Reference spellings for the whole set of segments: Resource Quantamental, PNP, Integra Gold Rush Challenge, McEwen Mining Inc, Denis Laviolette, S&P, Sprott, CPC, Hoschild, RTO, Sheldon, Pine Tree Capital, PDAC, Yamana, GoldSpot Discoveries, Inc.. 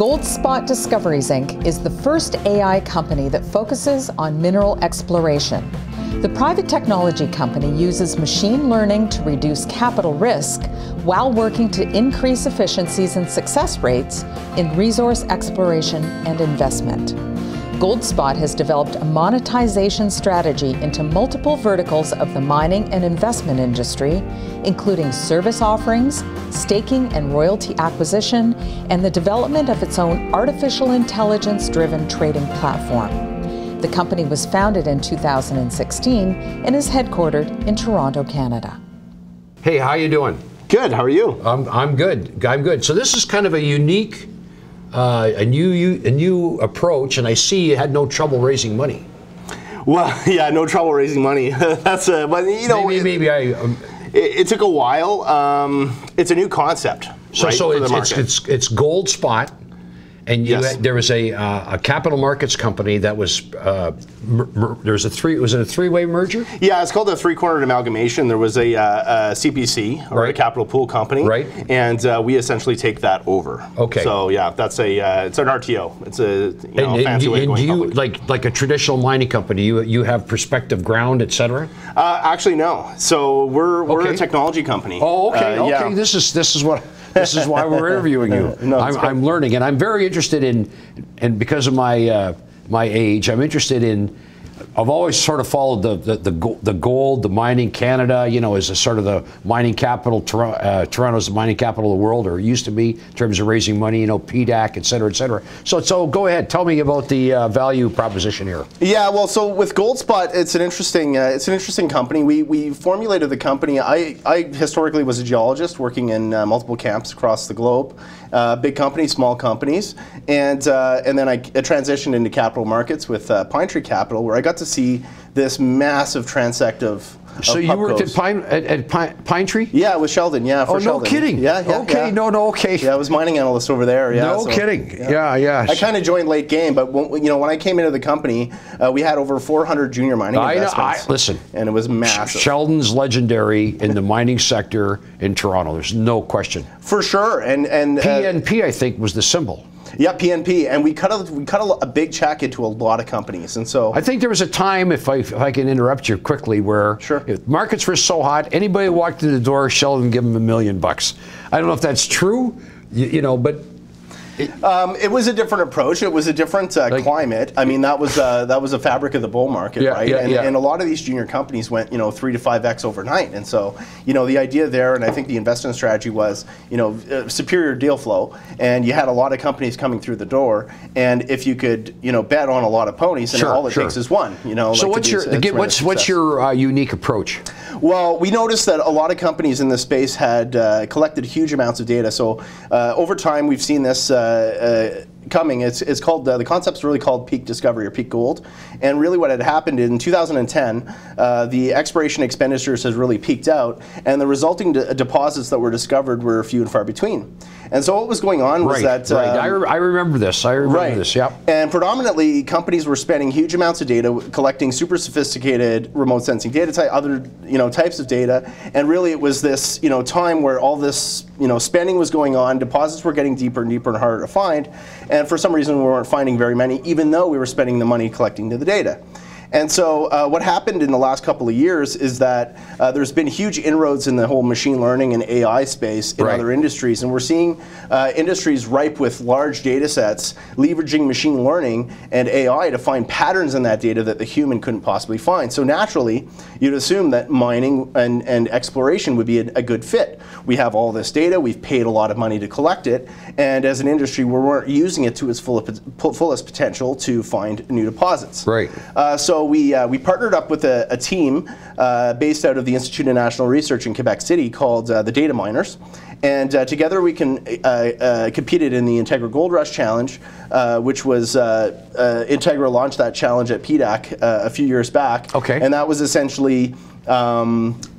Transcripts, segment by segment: GoldSpot Discoveries, Inc. is the first AI company that focuses on mineral exploration. The private technology company uses machine learning to reduce capital risk while working to increase efficiencies and success rates in resource exploration and investment. GoldSpot has developed a monetization strategy into multiple verticals of the mining and investment industry, including service offerings, staking and royalty acquisition, and the development of its own artificial intelligence-driven trading platform. The company was founded in 2016 and is headquartered in Toronto, Canada. Hey, how you doing? Good, how are you? I'm good, I'm good. So this is kind of a unique a new approach, and I see you had no trouble raising money. Well, yeah, no trouble raising money. That's a, but you know, it took a while. It's a new concept. So, right, so it's GoldSpot, and you yes. had, there was a capital markets company that was was it a three-way merger? Yeah, it's called a three-cornered amalgamation. There was a CPC, or right. a capital pool company, right? And we essentially take that over. Okay. So yeah, that's a it's an RTO. It's a fancy way of going public. like a traditional mining company, you have prospective ground, etc. Actually, no. So we're okay. a technology company. Oh, okay. Okay. Yeah. This is why we're interviewing you. No, I'm learning, and I'm very interested in, and because of my my age, I'm interested in. I've always sort of followed the gold, the mining Canada, you know, as a sort of the mining capital. Toronto's the mining capital of the world, or it used to be, in terms of raising money. You know, PDAC, et cetera, et cetera. So go ahead, tell me about the value proposition here. Yeah, well, so with GoldSpot, it's an interesting company. We formulated the company. I historically was a geologist working in multiple camps across the globe, big companies, small companies, and then I transitioned into capital markets with Pine Tree Capital, where I got to see this massive transect of So you worked at Pine Tree? Yeah, with Sheldon. Yeah, for Sheldon. Oh, no kidding. Yeah, yeah. Okay, yeah. No, okay. Yeah, I was mining analyst over there. Yeah, no kidding. Yeah, yeah. I kind of joined late game, but when, you know, when I came into the company, we had over 400 junior mining investments. Listen. And it was massive. Sheldon's legendary in the mining sector in Toronto. There's no question. For sure. And PNP, I think, was the symbol. Yeah, PNP, and we cut a big check into a lot of companies, and so I think there was a time, if I can interrupt you quickly, where sure. if markets were so hot, anybody walked in the door, Sheldon give them $1 million bucks. I don't know if that's true, you know, but. It was a different approach. It was a different climate. I mean, that was a fabric of the bull market, yeah, right? Yeah, and a lot of these junior companies went, you know, 3 to 5x overnight. And so, you know, the idea there, and I think the investment strategy was, you know, superior deal flow, and you had a lot of companies coming through the door. And if you could, you know, bet on a lot of ponies, and sure, all it sure. takes is one. You know. So like what's your unique approach? Well, we noticed that a lot of companies in this space had collected huge amounts of data. So over time, we've seen this. Coming. It's called, the concept's really called peak discovery or peak gold. And really what had happened in 2010, the exploration expenditures has really peaked out, and the resulting deposits that were discovered were few and far between. And so what was going on was that... Right, I remember this. I remember right. this, yeah. And predominantly, companies were spending huge amounts of data, collecting super sophisticated remote sensing data, other, you know, types of data. And really it was this, you know, time where all this, you know, spending was going on, deposits were getting deeper and deeper and harder to find. And for some reason, we weren't finding very many, even though we were spending the money collecting the data. And so what happened in the last couple of years is that there's been huge inroads in the whole machine learning and AI space in right. other industries. And we're seeing industries ripe with large data sets leveraging machine learning and AI to find patterns in that data that the human couldn't possibly find. So naturally, you'd assume that mining and exploration would be a good fit. We have all this data. We've paid a lot of money to collect it. And as an industry, we weren't using it to its fullest potential to find new deposits. Right. So we partnered up with a team based out of the Institute of National Research in Quebec City called the Data Miners, and together we competed in the Integra Gold Rush Challenge, which was Integra launched that challenge at PDAC a few years back. Okay. And that was essentially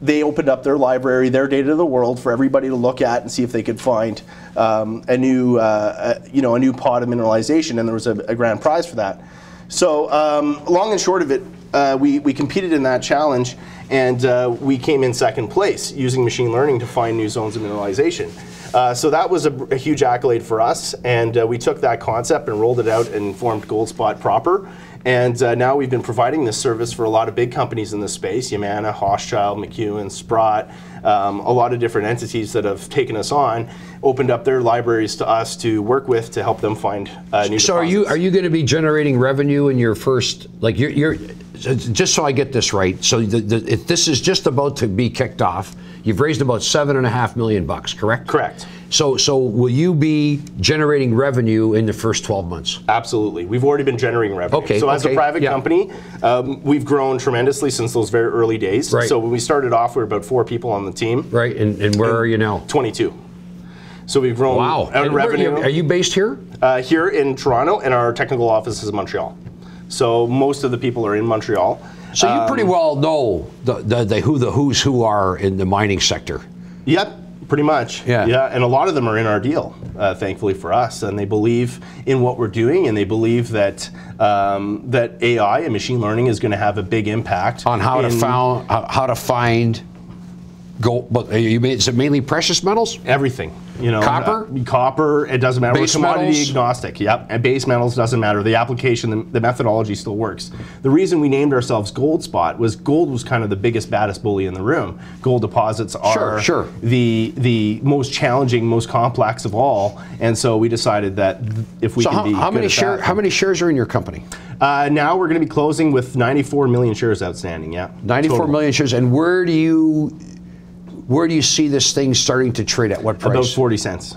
they opened up their library, their data to the world for everybody to look at and see if they could find a new pod of mineralization, and there was a grand prize for that. So long and short of it, we competed in that challenge, and we came in second place using machine learning to find new zones of mineralization. So that was a huge accolade for us, and we took that concept and rolled it out and formed GoldSpot proper. And now we've been providing this service for a lot of big companies in this space: Yamana, Hoschild, McEwen, Sprott, a lot of different entities that have taken us on, opened up their libraries to us to work with to help them find new. So are you going to be generating revenue in your first, like, you're just, so I get this right? So if this is just about to be kicked off, you've raised about $7.5 million, correct? Correct. So will you be generating revenue in the first 12 months? Absolutely. We've already been generating revenue. Okay. So as a private company, we've grown tremendously since those very early days. Right. So when we started off, we were about 4 people on the team. Right. And where are you now? 22. So we've grown out of revenue. Are you based here? Here in Toronto, and our technical office is in Montreal. So most of the people are in Montreal. So you pretty well know the who's who are in the mining sector. Yep. Pretty much, yeah, and a lot of them are in our deal, thankfully for us, and they believe in what we're doing, and they believe that that AI and machine learning is going to have a big impact on how to find gold. But is it mainly precious metals? Everything, you know, copper. Copper. It doesn't matter. Base metals. Agnostic. Yep, and base metals doesn't matter. The application, the methodology still works. The reason we named ourselves GoldSpot was gold was kind of the biggest, baddest bully in the room. Gold deposits are the most challenging, most complex of all, and so we decided that if we can be good at that. How many shares are in your company? Now we're going to be closing with 94 million shares outstanding. Yeah, 94 million shares. And where do you? Where do you see this thing starting to trade at? What price? About 40 cents.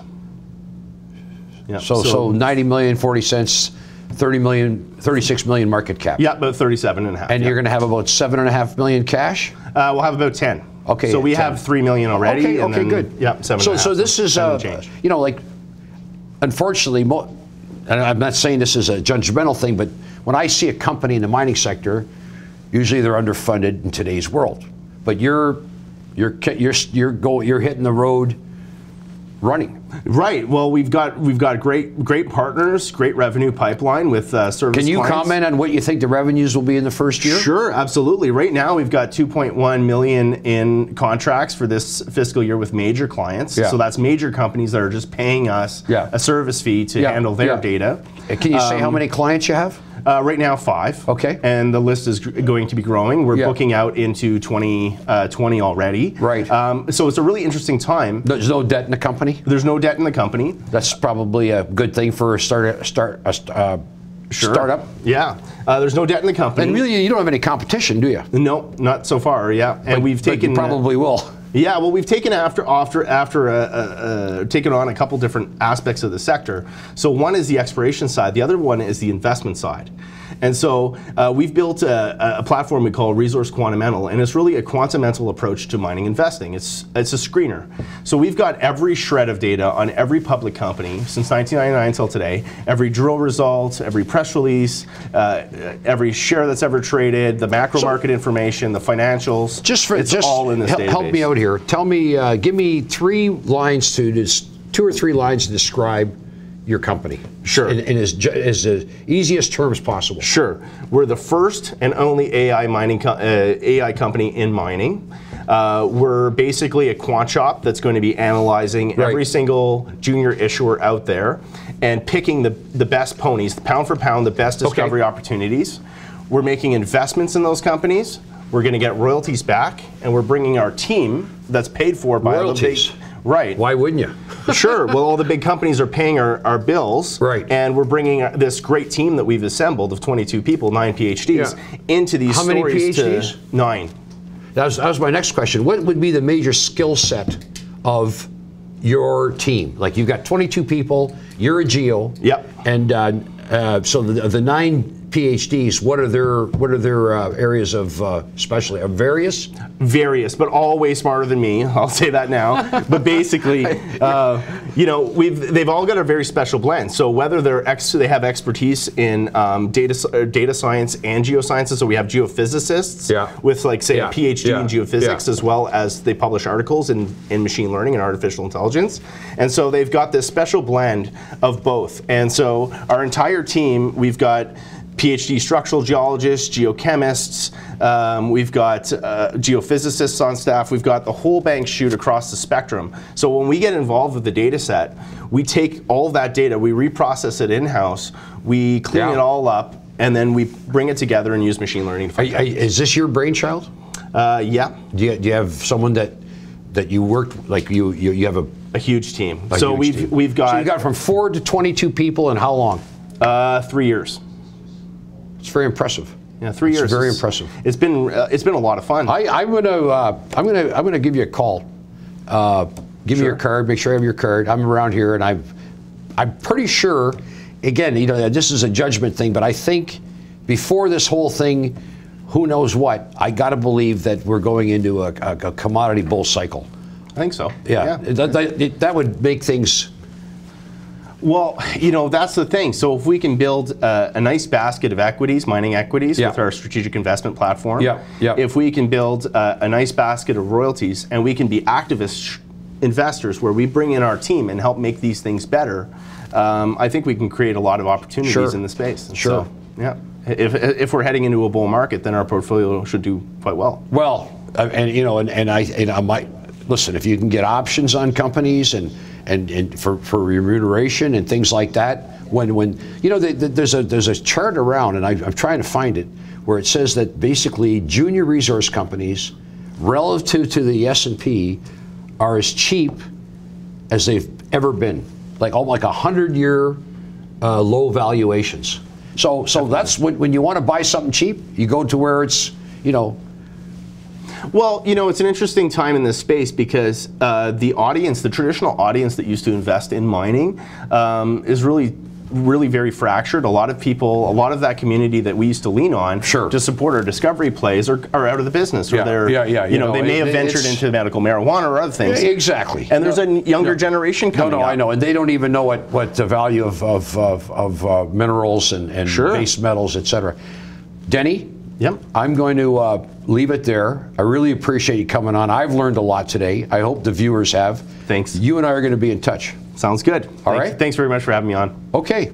Yeah. So 90 million, 40 cents, 30 million, 36 million market cap. Yeah, about 37 and a half. And you're going to have about $7.5 million cash? We'll have about 10. Okay. So we have 3 million already. Okay, and good. Yeah, 7 and a half. So this is, you know, like, unfortunately, and I'm not saying this is a judgmental thing, but when I see a company in the mining sector, usually they're underfunded in today's world. But you're hitting the road running. Right. Well, we've got great partners, great revenue pipeline with service. Can you comment on what you think the revenues will be in the first year? Sure, absolutely. Right now, we've got 2.1 million in contracts for this fiscal year with major clients. Yeah. So that's major companies that are just paying us a service fee to handle their data. Can you say how many clients you have? Right now, 5. Okay. And the list is going to be growing. We're booking out into 2020 already. Right. So it's a really interesting time. There's no debt in the company? There's no debt in the company. That's probably a good thing for a startup. Yeah. There's no debt in the company. And really, you don't have any competition, do you? No, not so far, yeah. And we've taken... you probably will. Yeah, well, we've taken taken on a couple different aspects of the sector. So one is the exploration side. The other one is the investment side. And so we've built a platform we call Resource Quantamental, and it's really a quantamental approach to mining investing. It's a screener. So we've got every shred of data on every public company since 1999 until today, every drill result, every press release, every share that's ever traded, the macro market information, the financials. It's all in this database. Help me out here. Tell me, give me 3 lines to this, 2 or 3 lines to describe your company. Sure. In as the easiest terms possible. Sure. We're the first and only AI company in mining. We're basically a quant shop that's going to be analyzing every single junior issuer out there and picking the best ponies, pound for pound, the best discovery opportunities. We're making investments in those companies. We're going to get royalties back, and we're bringing our team that's paid for by the big... Right. Why wouldn't you? Sure. Well, all the big companies are paying our bills. Right. And we're bringing this great team that we've assembled of 22 people, 9 PhDs, into these stories. How many PhDs? 9. That was my next question. What would be the major skill set of your team? Like, you've got 22 people, you're a geo. Yep. And so the 9 PhDs, what are their areas of specialty? Various, but all way smarter than me. I'll say that now. But basically, you know, they've all got a very special blend. So whether they have expertise in data science and geosciences, so we have geophysicists with, like, say, a PhD in geophysics, as well as they publish articles in machine learning and artificial intelligence. And so they've got this special blend of both. And so our entire team, we've got PhD structural geologists, geochemists, we've got geophysicists on staff, we've got the whole bank shoot across the spectrum. So when we get involved with the data set, we take all that data, we reprocess it in-house, we clean it all up, and then we bring it together and use machine learning. Is this your brainchild? Yeah. Do you have someone that you worked, like you have a huge team. So you got from 4 to 22 people in how long? 3 years. It's very impressive. Yeah, 3 years. It's very impressive. It's been a lot of fun. I'm gonna give you a call. Give me your card. Make sure I have your card. I'm around here, and I'm pretty sure. Again, you know, this is a judgment thing, but I think before this whole thing, who knows what? I got to believe that we're going into a commodity bull cycle. I think so. Yeah. That would make things. Well, you know, that's the thing. So if we can build a nice basket of equities, mining equities, with our strategic investment platform, if we can build a nice basket of royalties, and we can be activist investors where we bring in our team and help make these things better, I think we can create a lot of opportunities in the space. And so, yeah. If we're heading into a bull market, then our portfolio should do quite well. Well, and you know, and I might listen, if you can get options on companies and for remuneration and things like that, when you know, there's a chart around, and I'm trying to find it, where it says that basically junior resource companies relative to the S&P are as cheap as they've ever been, like almost like 100-year low valuations. So that's when you want to buy something cheap, you go to where it's, you know. Well, you know, it's an interesting time in this space because the audience, the traditional audience that used to invest in mining, is really very fractured. A lot of people, a lot of that community that we used to lean on to support our discovery plays are out of the business, or they're, you know, they may have ventured into medical marijuana or other things. Exactly. And there's a younger generation coming up. I know, and they don't even know what the value of minerals and base metals, et cetera. Denny, I'm going to leave it there. I really appreciate you coming on. I've learned a lot today. I hope the viewers have. Thanks. You and I are going to be in touch. Sounds good. All right. Thanks very much for having me on. Okay.